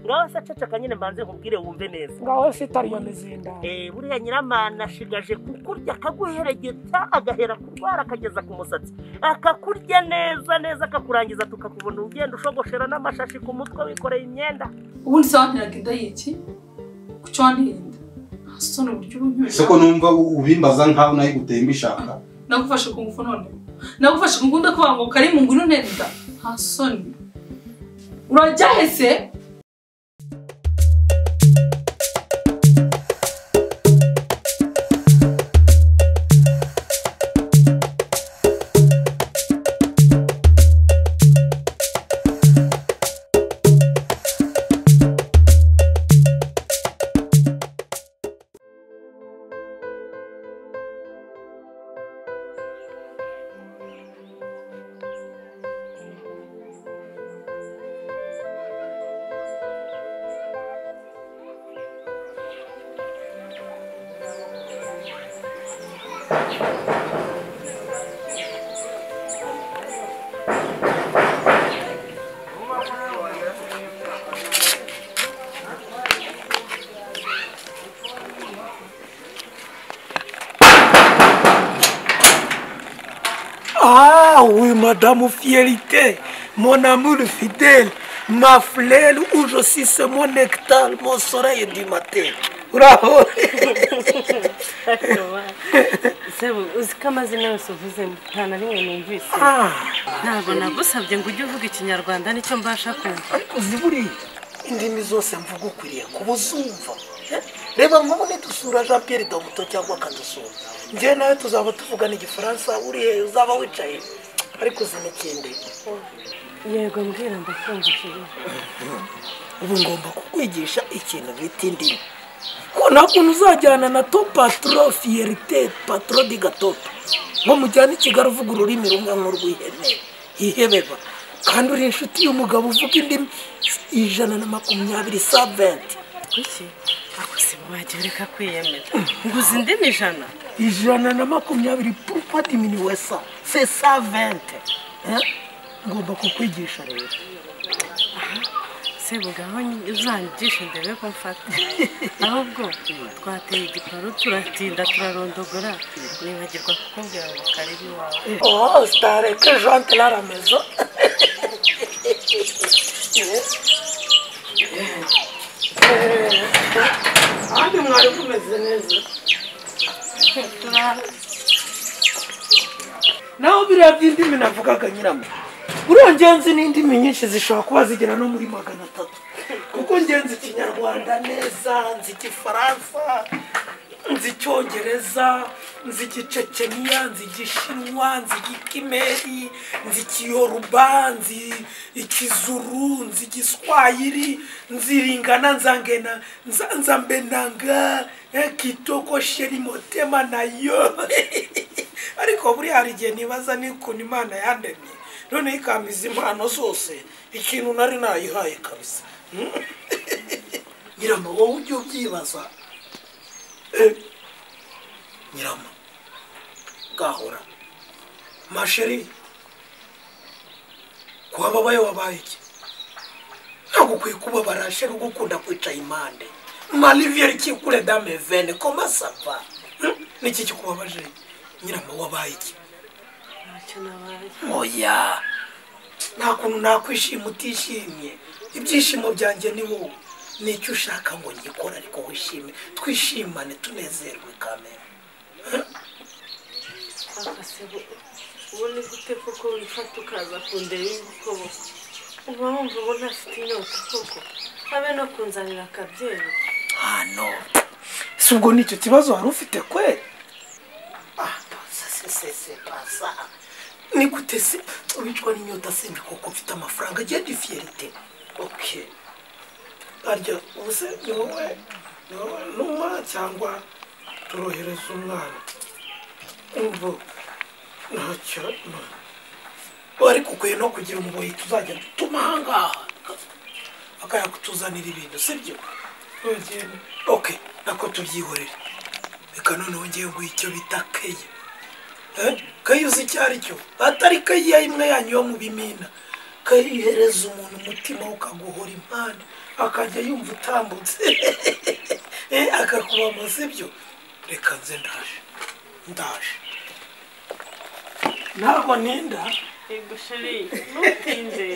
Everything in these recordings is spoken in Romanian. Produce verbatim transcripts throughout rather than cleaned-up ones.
ngaho se aceceka nyine mbanze nkubwire wumve neza ngaho se tariyo mizinda eh buriya nyiramana shigaje kukurya akaguheregeta agahera kutwara akageza ku musatsi akakurya neza neza akakurangiza tukakubona ugenda ushogoshera n'amashashi ku mutwe wikoreye imyenda ubundi sankira kidayiki kucwanhinda asono buryo ubyo soko numva ubimbaza nkaho nayi gutembishaka nagufashe ku ngufu none nagufashe ngunda kwanguka ari mu ngunu nenda hasoni urajya hese Ah oui, madame Fierité, mon amour fidèle, ma fleur où je suis, c'est mon nectar, mon soleil du matin. Bravo! Reba mwone dusura Jean Pierre Domuto cyangwa akadusura nje nawe tuzaba tuvugana igifaransa uriye uzaba wicaye ariko zinekende yego mbwira ndafunga cyane ubu ngomba kukwigisha ikintu bita indimi ko nakuntu uzajyana na top patron fierté patron de gato ngo mujyana ikigaro uvuga ururimi rumwe n'urwihene ihebeba kandi uri inshuti y'umugabo uvuga indimi ijana na makumyabiri sabenti kuki akusi mwajure kakwiyemera nguzi ndimi ijana ijana na makumyabiri pour pas diminuer ça c'est cent vingt hein ngomba kukwigisha rero se bugaho uzangisha ndebe ko mfata ahubwo twateye igiparo turatinda turarondogora nibagirwa kukumbira ngo karibi wawe oh stare que j'entre à la maison Andi mwari kumeze neza. Naho biriya by'indimi navugaga nyiramo. Uriya ngenzi n'indimi nyinshi zishobora kuba zigera no muri magana atatu. Kuko ngenzi Ikinyarwanda neza, nzi Igifaransa, nzi Icyongereza, nzi Igiceceniya, nzi Igishinwa, nzi Igikimeri, nzi Ikiyoruba, nzi Ikizuru, nzi Igiswahili, nzi Lingana, nzangena, nzambenanga, Kitoko, Sheri, Motema nayo. Ariko buri hari igihe nibaza n'ukuntu Imana yandemye. None ikambiza impano zose, ikintu nari nayihaye kabisa. Nyirama wowe ujye ubyibaza. Nyirama gahora masheri kuba babaye wabaye iki ntabwo ukwiye kubabara sheri ugukunda kwica imande malivier kikure dame vene koma sava n'iki kikubabaje nyirama wabaye iki ntacyo nabaye oya nta kuntu nakwishima utishimye ibyishimo byanjye ni wowe n'icyo ushaka ngo ngikora ariko wishime twishimane tunezerwe kamera akasebo ubone gute koko ufata ukaza kundeba ibikoboko uba wumva ubona afite inyota koko habe no kunzanira akabyero ah no si ubwo n'icyo kibazo wari ufite kweri ah sasesese pasa ni gute se ubicwa n'inyota simbi koko ufite amafaranga agiye di fierite ok arya ubuse ni wowe numa cyangwa turohereza umwana umbo ntacyo ariko ukwiye no kugira umuboyi tuzajya tumahangaha akayakutuzanira ibintu sibyo okay nako tubyihorera reka noneho ngiye guha icyo bita keye kayi uzi icyo ari cyo atari kayi ya imwe yanyu yo mu bimina ukayihereza umuntu umutima ukaguhora impande akajya yumva utambutse eh akakuba musibyo reka nze ndaje ndaje nako ninda igushiri nutinze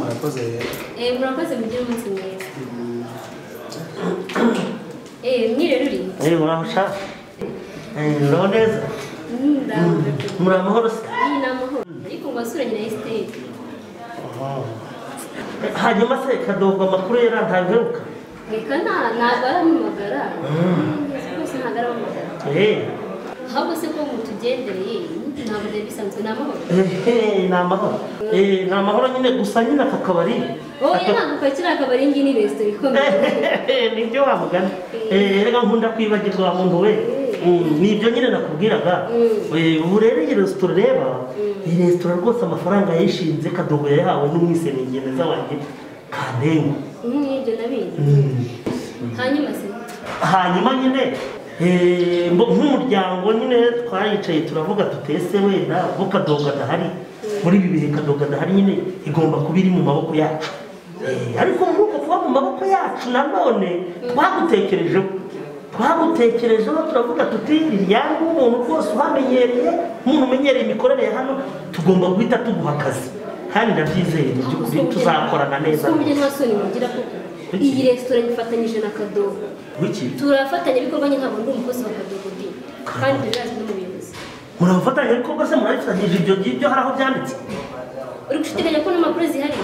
urakoze Eh, murakoze mugire umunsi mwiza. Eh, mwire ruri. Eh, murahoshaka. Eh, ndoneza. Muramahoro se. Ni namahoro. Ariko ngwasuranye na estate. Aha. Hanyuma se kadogo amakuru yarantangaruka. Reka nta nagara mumagara. Rwose ntagara mumagara. Eh. Haba se ko mutugendereye. Ntabwo bisanzwe namahoro. Eh, namahoro. Eh, namahoro nyine gusa nyine akakabari. Oya naguka kira akabari ngini besto ikomeye. Eh, nibyo wamugana. Eh, rega nkunda kwibagirwa muntu we. Nibyo nyine nakubwiraga. Eh, ubu rero iyi restaurant reba, iyi restaurant rwose amafaranga yishinze kadogo yahawe n'umwisenengene z'abantu kandengo. Nibyo nabizi. Hanyuma se. Hanyuma nyine eh nk'umuryango nyine twayicaye turavuga tutese wenda ko kadoga dahari muri ibi bihe kadoga dahari nyine igomba kubiri mu maboko yacu eh ariko muri uko kuba mu maboko yacu nanone twagutekereje twagutekereje turavuga tuti yangu umuntu rwose uhamenyereye umuntu umenyereye imikorere ya hano tugomba guhita tuguha akazi kandi ndabyizeye by'ukuri tuzakorana neza kumye mwasoni mugira ko iyi restaurant ifatanyije na kadogo wiki turafatanya ibikorwa nka bwo umukozi wa kadogo di kandi birazi no mubiyozi murafatanya ariko bose murafatanyije ibyo byo haraho byanditse uri gushideganya ko n'amakuru zihari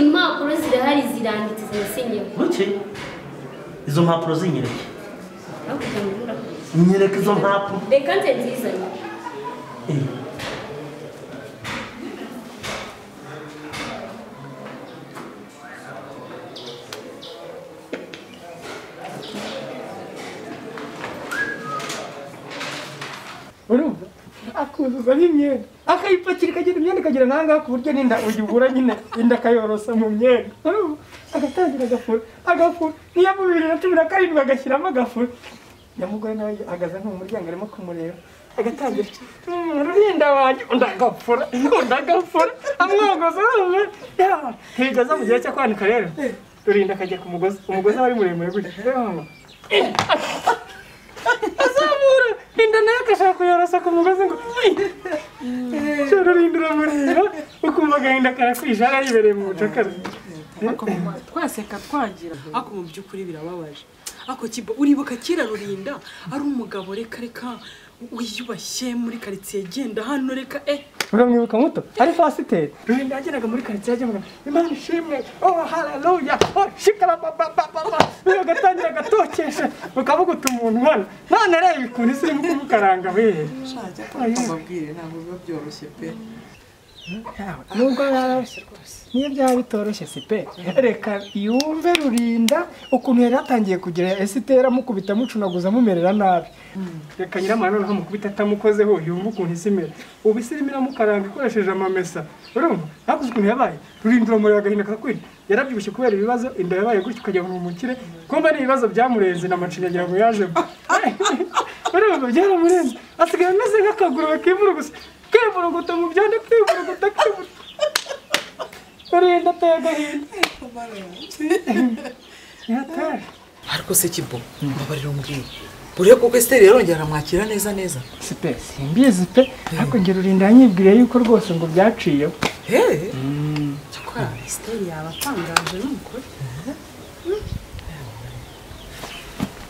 impapuro zirahari ziranditse zisenye wiki izo mpapuro zinyereke nyereke izo mpapuro reka nze nzizanye urumva akuzuza n'imyenda akayipakira ikagira imyenda ikagira nanga ku buryo n'inda ugibura nyine inda kayorosa mu myenda urumva agatangira agafura agafura niyo mu bibiri na cumi na karindwi agashyiramo agafura nyamugore nawe agaza nko mu muryango arimo kumureba agatangira rurinda wanjye undi agafura undi agafura amwogoza ntibigaza mu gihe cyo kwanika rero rurinda akajya ku mugozi umugozi aba ari muremure gutya azamura inda nayo akashaka kuyorosa ku mugozi ngo shora rinda uramureba ukumvaga inda karakwijara yibereye mu bucakara twaseka twagira ako mu by'ukuri birababaje ako kibo uribuka kera rurinda ari umugabo reka reka wiyubashye muri karitsiye genda hano reka eh uramwibuka muto ari fasiteri rurinda ageraga muri karitsiye agenda imana ishimwe oh haleluya oh shikara baba baba rero gatangira gatokesha ukavuga umuntu mwana none rero ibikuri siri mu kumukaranga we shaje amabwire ntabwo biba byoroshye pe nubwo narashye rwose niyo byaba bitoroshye sipe reka yumve rurinda ukuntu yari atangiye kugira esitera mukubita mucunaguza mumerera nabi reka nyirama noneho mukubita atamukozeho yumva ukuntu isimera ubu isirimira mukaranga ikoresheje amamesa urumva hakuze ukuntu yabaye rurinda uramureba agahinda kakakwira yarabyibushye kubera ibibazo inda yabaye gutyo ukajya mu mukire kumva ari ibibazo byamurenze n'amacinya agira ngo yaje urumva byaramurenze asigaye ameze nk'akaguru bakivura gusa kebura guto mu byanda kebura guto kebura rurinda atagahinda ariko se kibo mbabarira umbwire buriya kuko Esteri yarongera amwakira neza neza sipe simbizi pe ariko nge rurinda nyibwire yuko rwose ngo byaciye he cyakwa Esteri yabatangaje n'umukore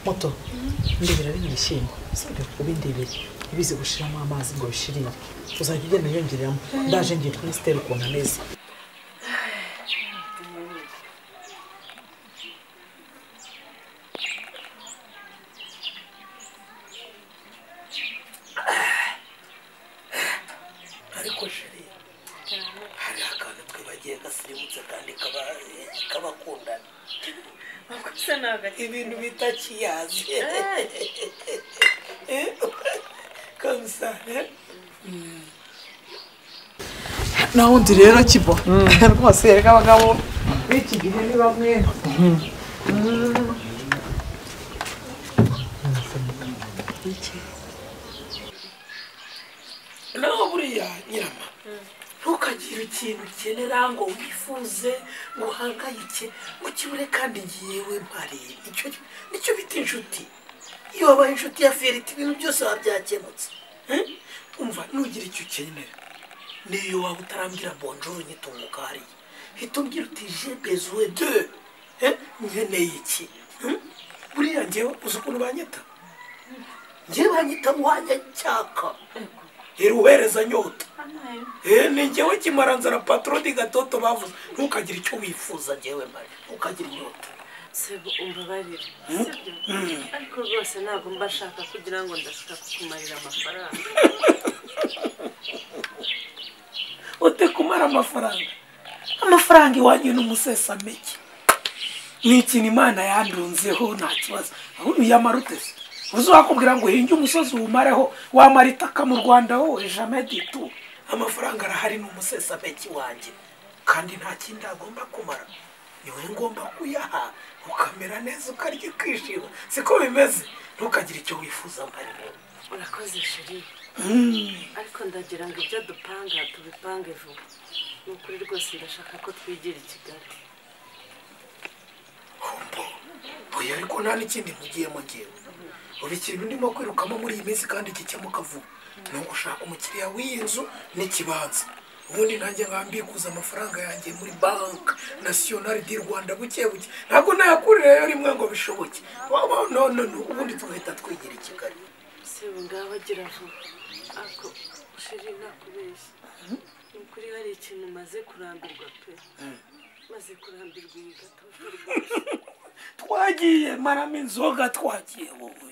moto ndibira binyishimye sibyo ubindibira ibizi gushiramo amazi ngo bishirire uzajya ugenda yongeramo ndaje ngiye kuri Esteri ukuntu ameze ariko shiri akantu twe bagiye gasiributse kandi kaba kabakundana akusanaga ibintu bitakiyazi eh konsa naho ndi rero kibo rwose reka abagabo biki gihe ni bamwe naho buriya nyirama ntukagira ikintu ukenera ngo wifuze guhangayike mu kibure kandi ngiyewe mpari nicyo bita inshuti iyo wabaye inshuti ya ferite ibintu byose wabyakemutse umva ntugira icyo ukenera niyo waba utarambwira bonjour nyitunguka hariya hita umbwira uti je besoin de nkeneye iki buriya ngewe uzi ukuntu banyita ngewe banyita muhanyacyaka iruhereza nyota eh ni ngewe kimaranza na patroni gatoto bavuze ntukagira icyo wifuza ngewe mari ukagira nyota sego umbabarira sibyo ariko rwose ntabwo mbashaka kugira ngo ndashaka kukumarira amafaranga ote kumara amafaranga amafaranga iwanyu n'umusesameke ni ikintu Imana yandunzeho nta kibazo ahubwo yamarutse uzakubwira ngo hinge umusozi umareho wamarita ka mu Rwanda ho jamais du tout amafaranga arahari n'umusesa beki wanjye kandi nta kindi agomba kumara niwe ngomba kuyaha ukamera neza ukarye kwishima siko bimeze ntukagira icyo wifuza mbari urakoze shiri ariko ndagira ngo ibyo dupanga tubipange vuba n'ukuri rwose ndashaka ko twigira Kigali oya ariko nta n'ikindi mugiye mugiye ubikiri ndimo kwirukamo muri iyi minsi kandi kikemuka vuba n'uko ushaka umukiriya w'inzu n'ikibanza ubundi nanjye ngambikuza amafaranga yanjye muri bank nationale du Rwanda buke buke ntabwo nayakurira yo rimwe ngo bishoboke no no no ubundi tugahita twigira Kigali sebo ngabagira vuba ako shiri nakubeshya ukuri hari ikintu maze kurambirwa pe maze kurambirwa gato twagiye marama inzoga twagiye wowe